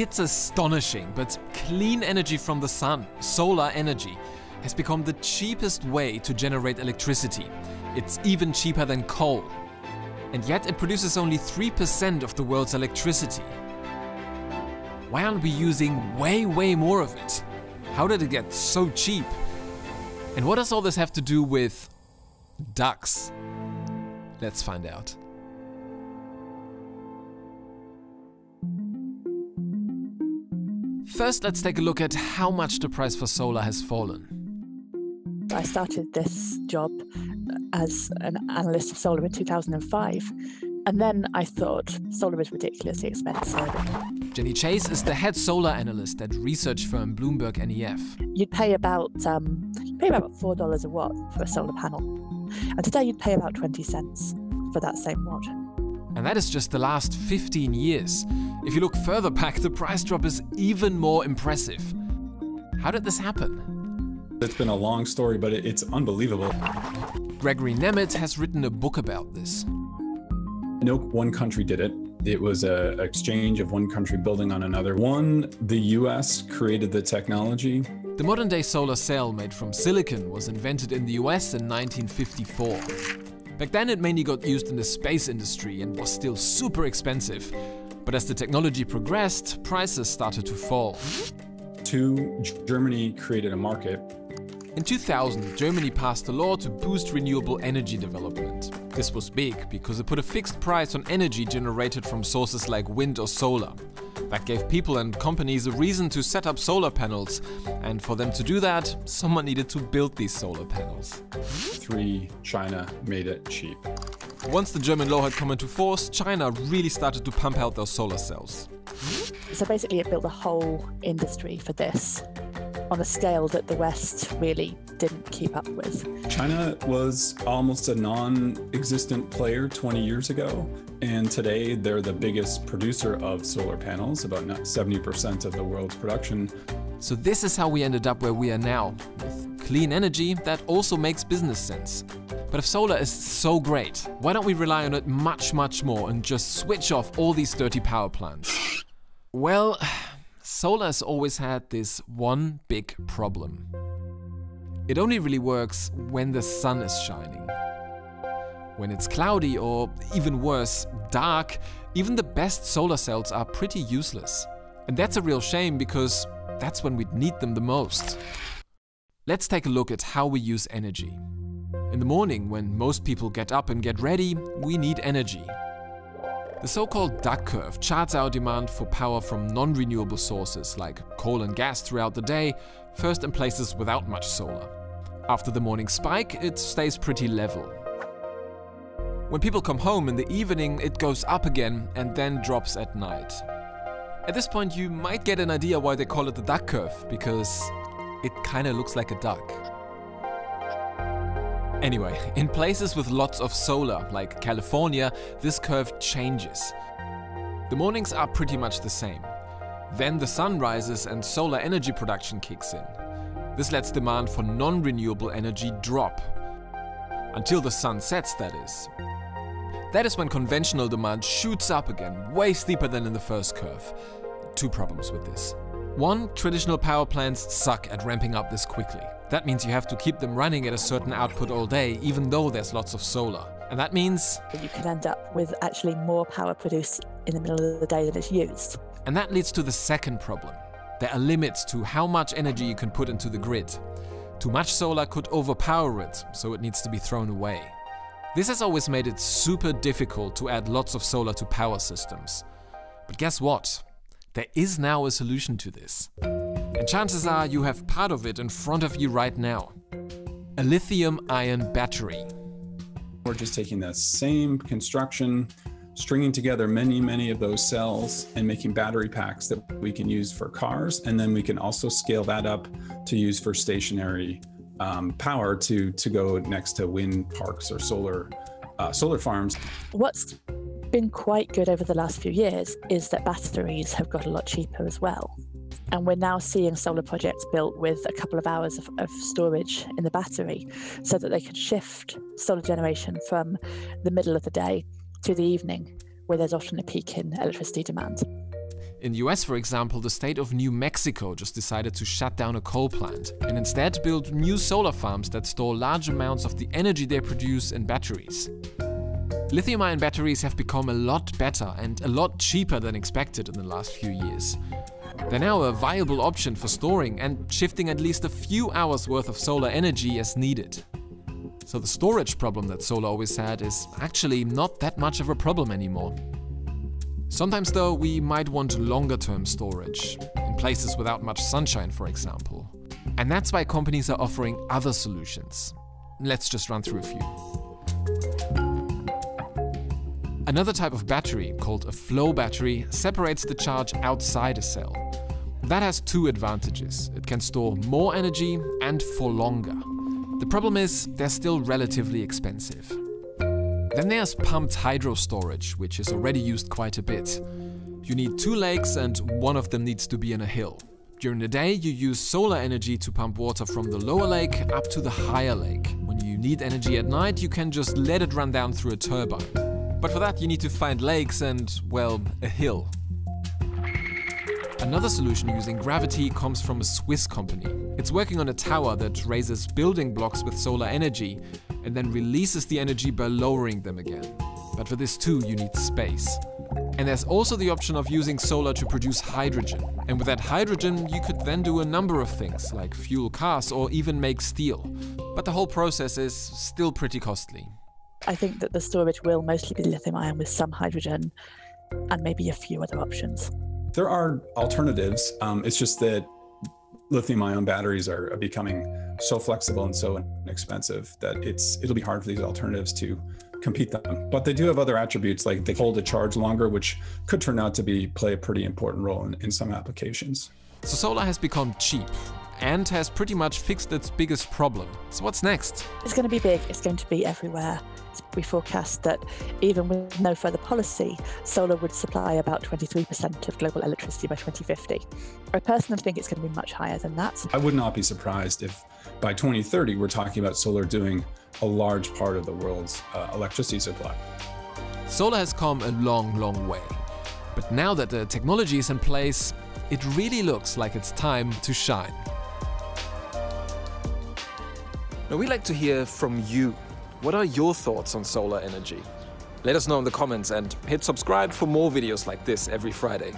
It's astonishing, but clean energy from the sun, solar energy, has become the cheapest way to generate electricity. It's even cheaper than coal. And yet it produces only 3% of the world's electricity. Why aren't we using way more of it? How did it get so cheap? And what does all this have to do with ducks? Let's find out. First, let's take a look at how much the price for solar has fallen. I started this job as an analyst of solar in 2005, and then I thought solar is ridiculously expensive. Jenny Chase is the head solar analyst at research firm Bloomberg NEF. You'd pay about $4 a watt for a solar panel, and today you'd pay about 20 cents for that same watt. And that is just the last 15 years. If you look further back, the price drop is even more impressive. How did this happen? It's been a long story, but it's unbelievable. Gregory Nemet has written a book about this. No one country did it. It was an exchange of one country building on another. One, the US created the technology. The modern-day solar cell made from silicon was invented in the US in 1954. Back then it mainly got used in the space industry and was still super expensive. But as the technology progressed, prices started to fall. Two, Germany created a market. In 2000, Germany passed a law to boost renewable energy development. This was big because it put a fixed price on energy generated from sources like wind or solar. That gave people and companies a reason to set up solar panels, and for them to do that, someone needed to build these solar panels. 3, China made it cheap. Once the German law had come into force, China really started to pump out their solar cells. So basically it built a whole industry for this, on a scale that the West really didn't keep up with. China was almost a non-existent player 20 years ago, and today they're the biggest producer of solar panels, about 70% of the world's production. So this is how we ended up where we are now, with clean energy that also makes business sense. But if solar is so great, why don't we rely on it much more and just switch off all these dirty power plants? Well, solar has always had this one big problem. It only really works when the sun is shining. When it's cloudy or, even worse, dark, even the best solar cells are pretty useless. And that's a real shame because that's when we'd need them the most. Let's take a look at how we use energy. In the morning, when most people get up and get ready, we need energy. The so-called duck curve charts our demand for power from non-renewable sources like coal and gas throughout the day, first in places without much solar. After the morning spike, it stays pretty level. When people come home in the evening, it goes up again and then drops at night. At this point, you might get an idea why they call it the duck curve, because it kinda looks like a duck. Anyway, in places with lots of solar, like California, this curve changes. The mornings are pretty much the same. Then the sun rises and solar energy production kicks in. This lets demand for non-renewable energy drop. Until the sun sets, that is. That is when conventional demand shoots up again, way steeper than in the first curve. Two problems with this. One, traditional power plants suck at ramping up this quickly. That means you have to keep them running at a certain output all day, even though there's lots of solar. And that means you can end up with actually more power produced in the middle of the day than is used. And that leads to the second problem. There are limits to how much energy you can put into the grid. Too much solar could overpower it, so it needs to be thrown away. This has always made it super difficult to add lots of solar to power systems. But guess what? There is now a solution to this. And chances are you have part of it in front of you right now. A lithium-ion battery. We're just taking that same construction, stringing together many of those cells and making battery packs that we can use for cars. And then we can also scale that up to use for stationary power to go next to wind parks or solar farms. What's been quite good over the last few years is that batteries have got a lot cheaper as well. And we're now seeing solar projects built with a couple of hours of storage in the battery so that they can shift solar generation from the middle of the day to the evening, where there's often a peak in electricity demand. In the US, for example, the state of New Mexico just decided to shut down a coal plant and instead build new solar farms that store large amounts of the energy they produce in batteries. Lithium-ion batteries have become a lot better and a lot cheaper than expected in the last few years. They're now a viable option for storing and shifting at least a few hours worth of solar energy as needed. So the storage problem that solar always had is actually not that much of a problem anymore. Sometimes though, we might want longer-term storage, in places without much sunshine, for example. And that's why companies are offering other solutions. Let's just run through a few. Another type of battery, called a flow battery, separates the charge outside a cell. That has two advantages. It can store more energy and for longer. The problem is, they're still relatively expensive. Then there's pumped hydro storage, which is already used quite a bit. You need two lakes and one of them needs to be in a hill. During the day, you use solar energy to pump water from the lower lake up to the higher lake. When you need energy at night, you can just let it run down through a turbine. But for that, you need to find lakes and, well, a hill. Another solution using gravity comes from a Swiss company. It's working on a tower that raises building blocks with solar energy and then releases the energy by lowering them again. But for this too, you need space. And there's also the option of using solar to produce hydrogen. And with that hydrogen, you could then do a number of things, like fuel cars or even make steel. But the whole process is still pretty costly. I think that the storage will mostly be lithium-ion with some hydrogen and maybe a few other options. There are alternatives. It's just that lithium-ion batteries are becoming so flexible and so inexpensive that it'll be hard for these alternatives to compete them. But they do have other attributes, like they hold a charge longer, which could turn out to play a pretty important role in some applications. So solar has become cheap and has pretty much fixed its biggest problem. So what's next? It's going to be big. It's going to be everywhere. We forecast that even with no further policy, solar would supply about 23% of global electricity by 2050. I personally think it's going to be much higher than that. I would not be surprised if by 2030 we're talking about solar doing a large part of the world's electricity supply. Solar has come a long, long way. But now that the technology is in place, it really looks like it's time to shine. Now, we'd like to hear from you. What are your thoughts on solar energy? Let us know in the comments and hit subscribe for more videos like this every Friday.